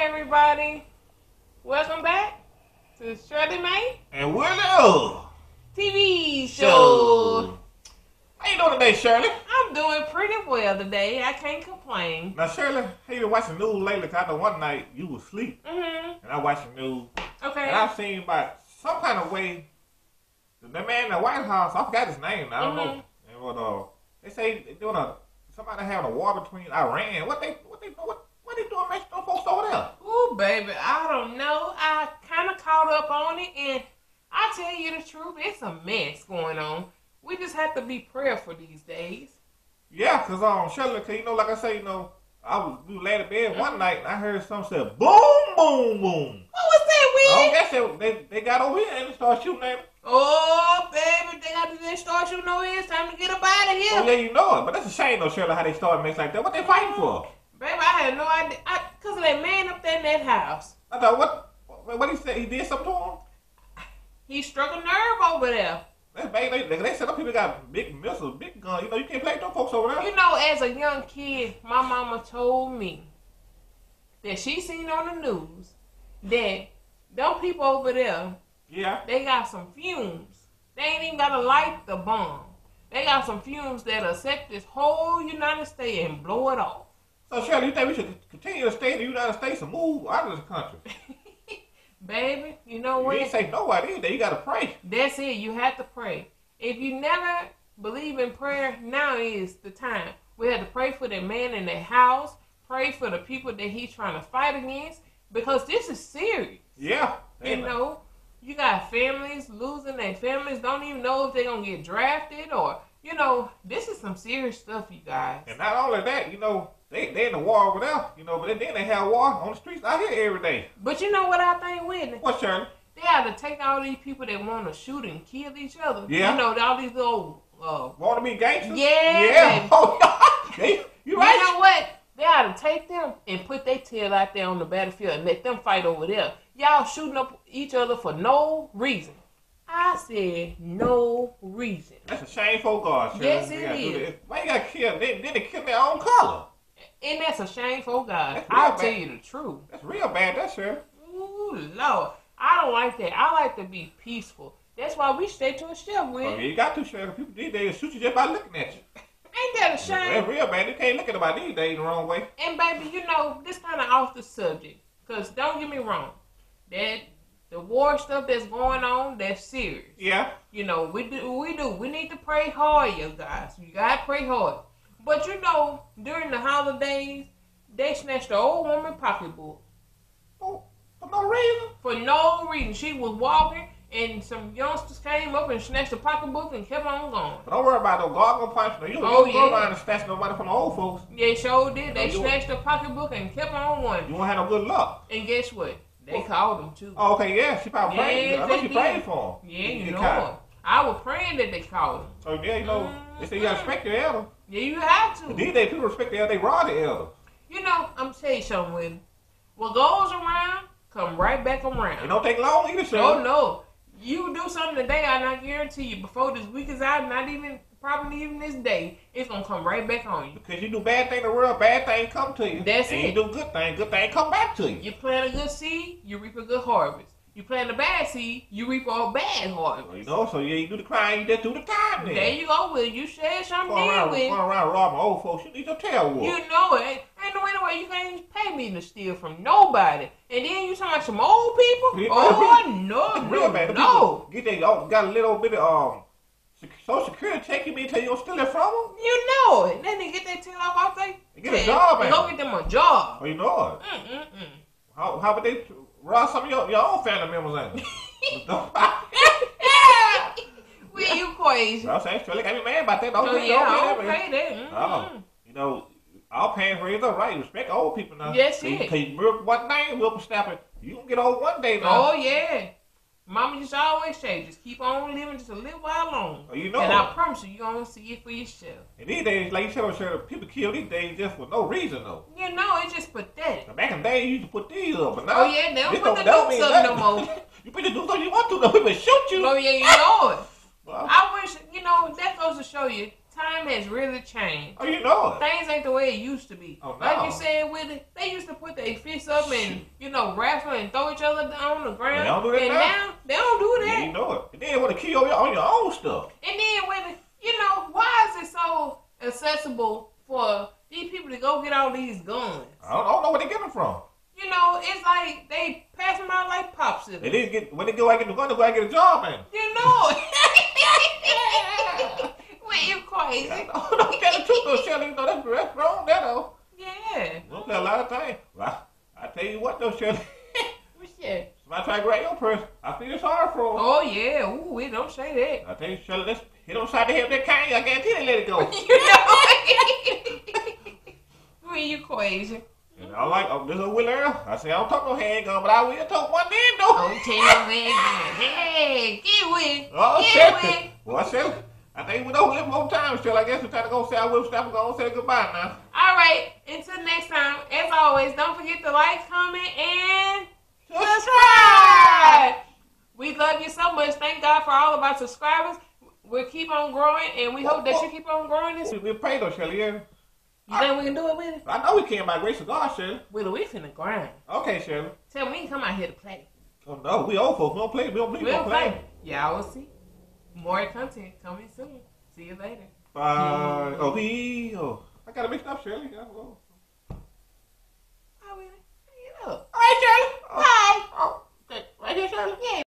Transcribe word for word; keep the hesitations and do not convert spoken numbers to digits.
Hey everybody, welcome back to Shirley Mae and Willie Earl T V show. How you doing today, Shirley? I'm doing pretty well today. I can't complain. Now, Shirley, have you been watching the news lately? Cause I know one night you was asleep, mm-hmm. and I watched the news. Okay. And I've seen by some kind of way the man in the White House. I forgot his name. I don't mm-hmm. know. And uh, they say they're doing a somebody having a war between Iran. What they what they what? What are they doing making those folks over there? Ooh, baby, I don't know. I kind of caught up on it, and I tell you the truth, it's a mess going on. We just have to be prayerful these days. Yeah, because, um, Shirley, cause, you know, like I say, you know, I was we were laid in bed one night, and I heard something say, boom, boom, boom. What was that, Willie? Oh, they, they got over here and they started shooting at me. Oh, baby, they got to start shooting over here. It's time to get up out of here. Oh, yeah, you know it. But that's a shame, though, Shirley, how they started mixing like that. What they fighting for? Baby, I had no idea. I, Cause of that man up there in that house. I thought what? What he said? He did something to him? He struck a nerve over there. That baby, they, they said those people got big missiles, big guns. You know, you can't play with those folks over there. You know, as a young kid, my mama told me that she seen on the news that those people over there, yeah, they got some fumes. They ain't even gotta light the bomb. They got some fumes that'll set this whole United States and blow it off. So, Shirley, you think we should continue to stay in the United States and move out of this country? Baby, you know what? You didn't say nobody either. You got to pray. That's it. You have to pray. If you never believe in prayer, now is the time. We have to pray for that man in that house. Pray for the people that he's trying to fight against. Because this is serious. Yeah. You know, you got families losing their families. Don't even know if they're going to get drafted or, you know, this is some serious stuff, you guys. And not only that, you know, They they in the war over there, you know, but then they have war on the streets out here every day. But you know what I think, Whitney? What, Shirley? They ought to take all these people that want to shoot and kill each other. Yeah. You know, all these little... Uh, want to be gangsters? Yeah. Yeah. Oh, they, you right. You know what? They ought to take them and put their tail out there on the battlefield and let them fight over there. Y'all shooting up each other for no reason. I said no reason. That's a shameful God, Shirley. Yes, it is. Why you got to kill? They, then they kill their own color. And that's a shameful God. I'll bad. Tell you the truth. That's real bad, that's sure. Ooh, Lord. I don't like that. I like to be peaceful. That's why we stay to a shelf with. Oh, yeah, you got to, Shirley. People these days shoot you just by looking at you. Ain't that a shame? That's real bad. You can't look at nobody these days the wrong way. And, baby, you know, this kind of off the subject. Because don't get me wrong. That the war stuff that's going on, that's serious. Yeah. You know, we do. We do. We need to pray hard, you guys. You got to pray hard. But you know, during the holidays, they snatched the old woman pocketbook. Oh, for no reason? For no reason. She was walking, and some youngsters came up and snatched the pocketbook and kept on going. But don't worry about no God gonna punish no. You don't oh, yeah. go around and snatch nobody from the old folks. They sure did. They no, snatched the pocketbook and kept on going. You won't have no good luck. And guess what? They well, called them too. Oh, okay, yeah. She probably prayed. Yeah, I think she prayed for them. Yeah, you, you know what? I was praying that they called them. Oh, yeah, you know. Mm-hmm. They said you gotta respect your elder. Yeah, you have to. These days, people respect the elder, they rob the elder. You know, I'm telling you something, Willie. What goes around, come right back around. It don't take long either, sir. No, no. You do something today, and I guarantee you, before this week is out, not even, probably even this day, it's going to come right back on you. Because you do bad thing in the world, bad thing come to you. That's and it. And you do good thing, good thing come back to you. You plant a good seed, you reap a good harvest. You plant a bad seed, you reap all bad harvest. Well, you know, so yeah, you do the crime, you just do the time then. There you go, Will. You said something around, with. Going around robbing old folks, you need your tail whooped. You know it. Ain't, ain't no way, no way you can't even pay me to steal from nobody. And then you talking about some old people? people oh, people. no, That's real bad. No. Get they got a little bit of um, Social Security checking me until you don't steal it from them? You know it. Then they get that tail off out there. Get a job, man. Go get them a job. Oh, you know it. Mm-mm-mm. How, how would they... Rob, some of your, your own family members ain't. Well, you crazy. I'm saying, Shirley, can't be mad about that. Don't so, yeah, I don't pay that. Mm-hmm. Oh, you know, our parents raised us right. Respect old people now. Yes, it. Because you remember one thing, we'll be snapping. You gonna get old one day now. Oh, yeah. Mama just always say, just keep on living just a little while longer. Oh, you know. And I promise you, you're going to see it for yourself. And these days, like you said, sure, people kill these days just for no reason, though. You know, it's just pathetic. Now, back in the day, you used to put these up, but now... Oh, yeah, they don't put don't, the dukes up no more. You put the dukes up you want to, though. People shoot you. Oh, yeah, you know it. Well, I wish, you know, that goes to show you, time has really changed. Oh, you know it. Things ain't the way it used to be. Oh, no. Like you said, with it, they used to put their fists up Shoot. and, you know, wrestle and throw each other on the ground. They don't do that and now. now they don't do that. You know it. And then want to kill your, all your own stuff. And then when, you know, why is it so accessible for these people to go get all these guns? I don't, I don't know where they get them from. You know, it's like they pass them out like popsicles. They didn't get when they go out get the gun, they go out get a job, man. You know. Wait, you crazy? Yeah, I don't tell the truth, though, Shirley. You know that's, that's wrong, that though. Yeah. Don't play a lot of things. Well, I, I tell you what, though, Shirley. What's that? Somebody try to grab your purse. I feel sorry for him. Oh yeah. Ooh, we don't say that. I tell you, Shirley, that's he don't try to help that kind. I guarantee they let it go. You know. Wait, you crazy? And I like, oh, this is Willie Earl. I say, I don't talk no handgun, but I will talk one then, though. Don't tell me. Hey, get with. Oh, get with. Well, I said, I think we don't live more time, Shirley. I guess we're trying to go say I will stop and go say goodbye now. All right. Until next time, as always, don't forget to like, comment, and subscribe. We love you so much. Thank God for all of our subscribers. We'll keep on growing, and we hope that you keep on growing this. We'll pray, though, Shirley, yeah. You think we can do it with it? I know we can by grace of God, Shirley. Willie, we finna grind. Okay, Shirley. Tell me we can come out here to play. Oh, no. We old folks. We don't play. We don't believe we don't play. Y'all will see. More content coming soon. See you later. Bye. Oh, we. Oh. I gotta mix it up, Shirley. I go. Oh, Willie. Hang it up. All right, Shirley. Oh. Bye. Oh. Right here, Shirley? Yeah.